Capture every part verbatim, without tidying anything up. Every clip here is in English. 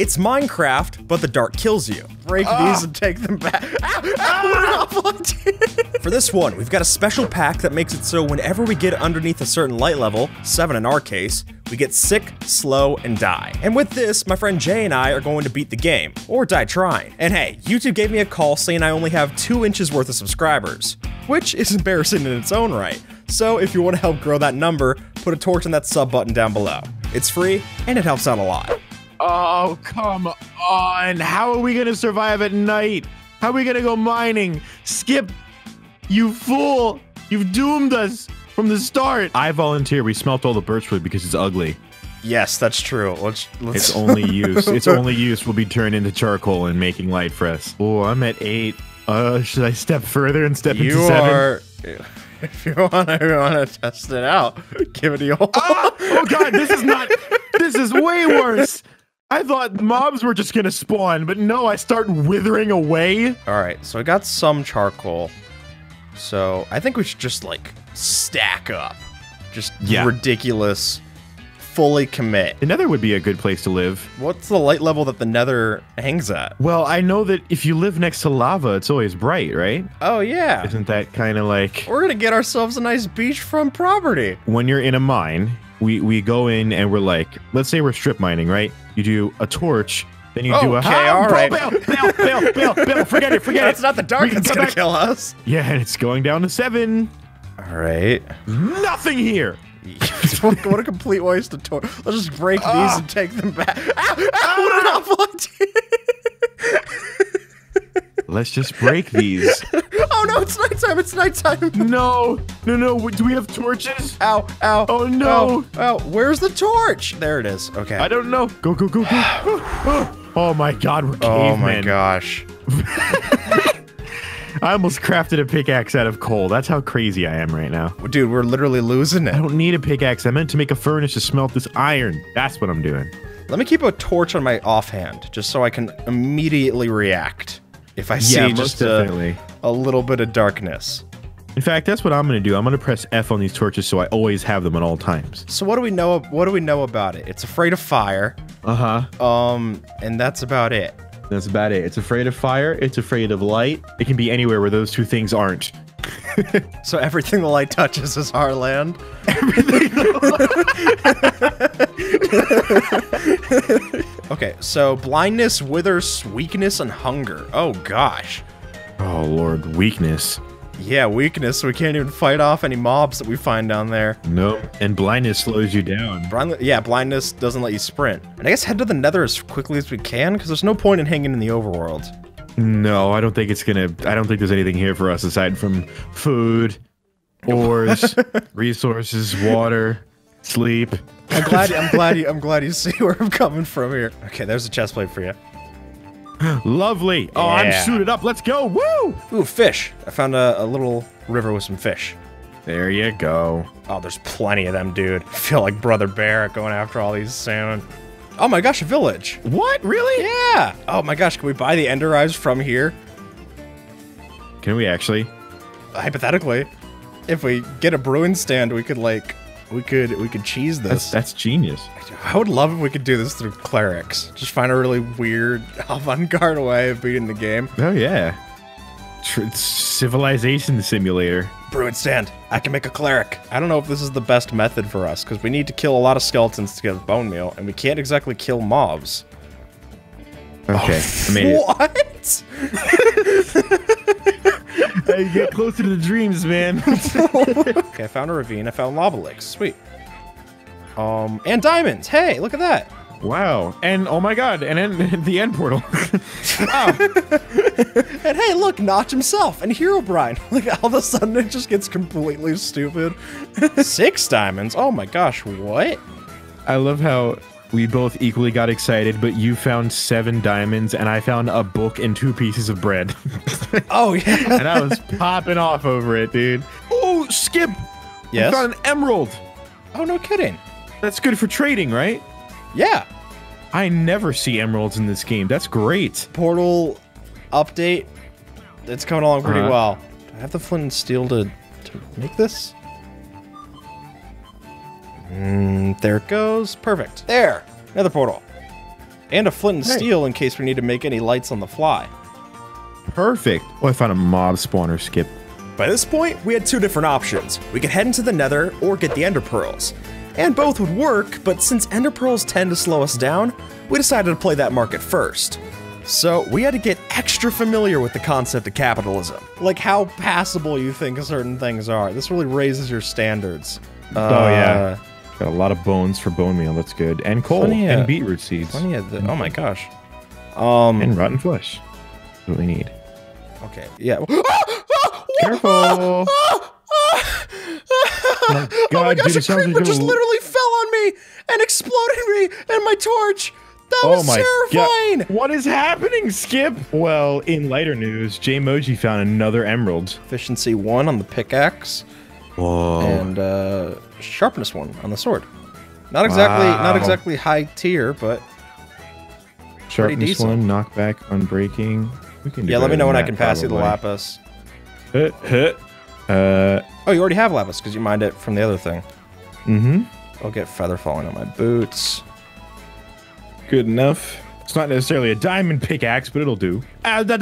It's Minecraft, but the dark kills you. Break ah. these and take them back. Ah, ah, ah. For this one, we've got a special pack that makes it so whenever we get underneath a certain light level, seven in our case, we get sick, slow, and die. And with this, my friend Jay and I are going to beat the game, or die trying. And hey, YouTube gave me a call saying I only have two inches worth of subscribers, which is embarrassing in its own right. So if you want to help grow that number, put a torch on that sub button down below. It's free, and it helps out a lot. Oh, come on. How are we gonna survive at night? How are we gonna go mining? Skip, you fool. You've doomed us from the start. I volunteer. We smelt all the birchwood because it's ugly. Yes, that's true. Let's, let's... It's only use. It's only use will be turned into charcoal and making light for us. Oh, I'm at eight. Uh, should I step further and step you into seven? Are... If you wanna, if you wanna test it out, give it a all. Ah! Oh, God, this is not... This is way worse. I thought mobs were just gonna spawn, but no, I start withering away. All right, so I got some charcoal. So I think we should just like stack up. Just yeah. ridiculous, fully commit. The nether would be a good place to live. What's the light level that the nether hangs at? Well, I know that if you live next to lava, it's always bright, right? Oh yeah. Isn't that kind of like... We're gonna get ourselves a nice beachfront property. When you're in a mine, we, we go in and we're like, let's say we're strip mining, right? You do a torch, then you okay, do a... Okay, all right. Bill, Bill, Bill, Bill, Bill, Bill, forget it, forget it. It's not the dark that's going to kill us. Yeah, and it's going down to seven. All right. Nothing here. What a complete waste of torch. Let's just break uh, these and take them back. Ow, ow, what an awful... Let's just break these. Oh, no, it's nighttime. It's nighttime. No, no, no. Do we have torches? Ow, ow. Oh, no. Ow, ow. Where's the torch? There it is. Okay. I don't know. Go, go, go, go. Oh, my God. We're cavemen. Oh, my gosh. I almost crafted a pickaxe out of coal. That's how crazy I am right now. Dude, we're literally losing it. I don't need a pickaxe. I meant to make a furnace to smelt this iron. That's what I'm doing. Let me keep a torch on my offhand just so I can immediately react. If I yeah, see just a, a little bit of darkness. In fact, that's what I'm going to do. I'm going to press F on these torches so I always have them at all times. So what do we know? What do we know about it? It's afraid of fire. Uh huh. Um, and that's about it. That's about it. It's afraid of fire. It's afraid of light. It can be anywhere where those two things aren't. So everything the light touches is our land. Everything. The okay, so blindness, withers, weakness, and hunger. Oh gosh. Oh Lord, weakness. Yeah, weakness. We can't even fight off any mobs that we find down there. Nope. And blindness slows you down. Blind yeah, blindness doesn't let you sprint. And I guess head to the nether as quickly as we can, because there's no point in hanging in the overworld. No, I don't think it's gonna... I don't think there's anything here for us aside from food, ores, resources, water, sleep. I'm glad. I'm glad you. I'm glad you see where I'm coming from here. Okay, there's a chest plate for you. Lovely. Yeah. Oh, I'm suited up. Let's go. Woo! Ooh, fish. I found a, a little river with some fish. There you go. Oh, there's plenty of them, dude. I feel like Brother Bear going after all these soon. Oh my gosh, a village. What? Really? Yeah. Oh my gosh, can we buy the Ender Eyes from here? Can we actually? Hypothetically, if we get a brewing stand, we could like, we could, we could cheese this. That's, that's genius. I would love if we could do this through clerics. Just find a really weird, avant-garde way of beating the game. Oh yeah. Tr civilization simulator. Brewing stand. I can make a cleric. I don't know if this is the best method for us, because we need to kill a lot of skeletons to get bone meal, and we can't exactly kill mobs. Okay, oh, I made it. What? You get closer to the dreams, man. Okay, I found a ravine. I found lava lakes. Sweet. Um, and diamonds. Hey, look at that. Wow. And oh my God, and then the end portal. Wow. And hey, look, Notch himself and Herobrine. Like all of a sudden it just gets completely stupid. Six diamonds. Oh my gosh, what? I love how we both equally got excited, but you found seven diamonds and I found a book and two pieces of bread. Oh yeah. And I was popping off over it, dude. Oh, Skip. Yes. I found an emerald. Oh, no kidding. That's good for trading, right? Yeah. I never see emeralds in this game. That's great. Portal update. It's coming along pretty uh, well. Do I have the flint and steel to, to make this? Mm, there it goes. Perfect. There. Another portal. And a flint and hey. steel in case we need to make any lights on the fly. Perfect. Oh, I found a mob spawner, Skip. By this point, we had two different options. We could head into the nether or get the ender pearls. And both would work, but since ender pearls tend to slow us down, we decided to play that market first. So we had to get extra familiar with the concept of capitalism. Like how passable you think certain things are. This really raises your standards. Oh, uh, yeah. Got a lot of bones for bone meal, that's good. And coal, funny, uh, and beetroot seeds. Funny, uh, the, oh my gosh. Um, and rotten flesh. That's what we need. Okay, yeah. Careful! Oh my God, oh my gosh, dude, a creeper just literally fell on me and exploded me and my torch! That oh was my terrifying! God. What is happening, Skip? Well, in lighter news, Jaymoji found another emerald. Efficiency one on the pickaxe. Whoa. And uh, sharpness one on the sword. Not exactly, wow. not exactly high tier, but sharpness one, knockback, unbreaking. We can do yeah, let me know when I can pass probably. you the lapis. Uh, uh, uh, oh, you already have lapis because you mined it from the other thing. Mm-hmm. I'll get feather falling on my boots. Good enough. It's not necessarily a diamond pickaxe, but it'll do. And this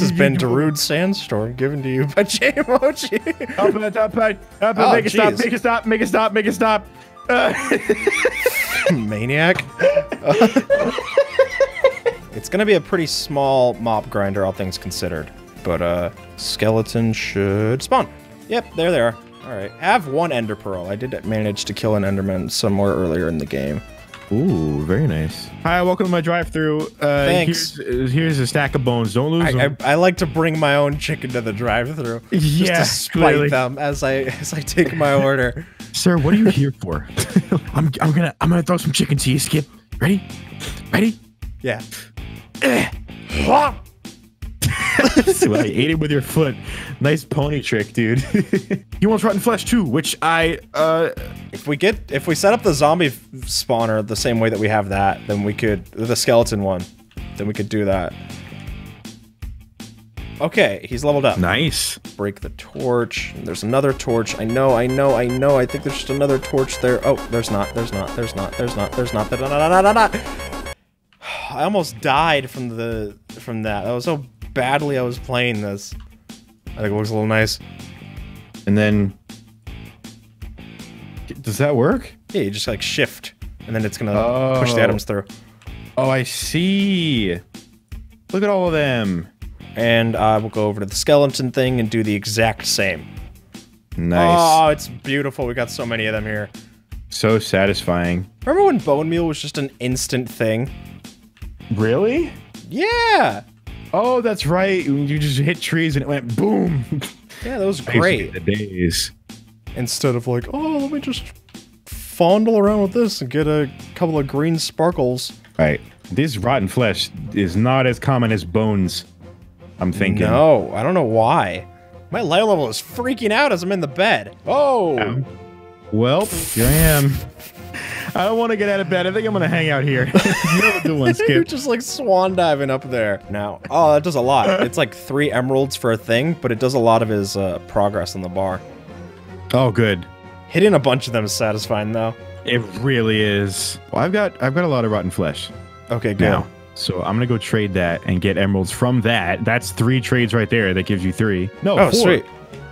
has been Darude's Sandstorm given to you by Jaymoji. Up in the top right. Up and make it stop, make it stop, make it stop, make it stop. Uh. Maniac. Uh, it's gonna be a pretty small mob grinder, all things considered. But uh skeleton should spawn. Yep, there they are. Alright, have one ender pearl. I did manage to kill an enderman somewhere earlier in the game. Ooh, very nice. Hi, welcome to my drive-thru. Uh, Thanks. Here's, here's a stack of bones. Don't lose I, them. I, I like to bring my own chicken to the drive-thru. Yeah, just to spite clearly. them as I as I take my order. Sir, what are you here for? I'm I'm gonna I'm gonna throw some chicken to you, Skip. Ready? Ready? Yeah. So I ate it with your foot. Nice pony trick, dude. He wants rotten flesh too, which I uh if we get if we set up the zombie spawner the same way that we have that, then we could the skeleton one, then we could do that. Okay, he's leveled up. Nice. Break the torch. There's another torch. I know, I know, I know. I think there's just another torch there. Oh, there's not. There's not. There's not. There's not. There's not. There's not. I almost died from the from that. That was so badly I was playing this. I think it looks a little nice. And then does that work? Yeah, you just like shift and then it's gonna oh. push the items through. Oh, I see. Look at all of them. And I will go over to the skeleton thing and do the exact same. Nice. Oh, it's beautiful. We got so many of them here. So satisfying. Remember when bone meal was just an instant thing? Really? Yeah. Oh, that's right. You just hit trees and it went boom. Yeah, that was great. The days. Instead of like, oh, let me just fondle around with this and get a couple of green sparkles. Right. This rotten flesh is not as common as bones, I'm thinking. No, I don't know why. My light level is freaking out as I'm in the bed. Oh. Um, well, here I am. I don't want to get out of bed. I think I'm going to hang out here. You're the one, Skip. You're just like swan diving up there. Now, oh, that does a lot. It's like three emeralds for a thing, but it does a lot of his uh, progress on the bar. Oh, good. Hitting a bunch of them is satisfying, though. It really is. Well, I've got I've got a lot of rotten flesh. Okay, good. Now, so I'm going to go trade that and get emeralds from that. That's three trades right there. That gives you three. No, oh, four. Sweet.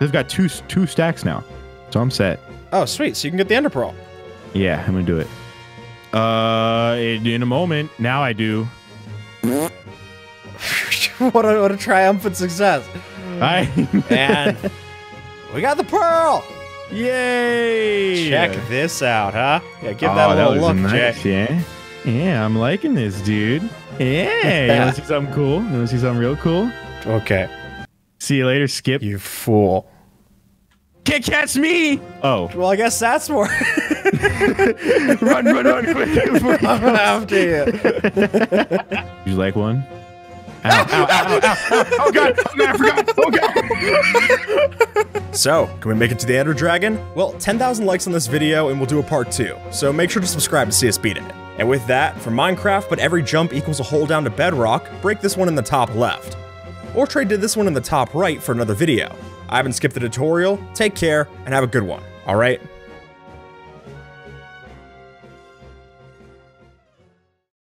They've got two, two stacks now, so I'm set. Oh, sweet. So you can get the ender pearl. Yeah, I'm gonna do it. Uh, in a moment. Now I do. What a what a triumphant success! I and we got the pearl! Yay! Check this out, huh? Yeah, give oh, that a that little look, nice, Jay. Yeah, yeah, I'm liking this, dude. Yeah, you wanna see something cool? You wanna see something real cool? Okay. See you later, Skip. You fool. Can't catch me! Oh. Well, I guess that's more. Run, run, run! I'm after you. Would you like one? Ow, ow, ow, ow, ow. Oh god! Oh god! I forgot! Oh god! So, can we make it to the Ender Dragon? Well, ten thousand likes on this video, and we'll do a part two. So make sure to subscribe to see us beat it. And with that, for Minecraft, but every jump equals a hole down to bedrock, break this one in the top left, or trade to this one in the top right for another video. I haven't skipped the tutorial. Take care and have a good one. All right.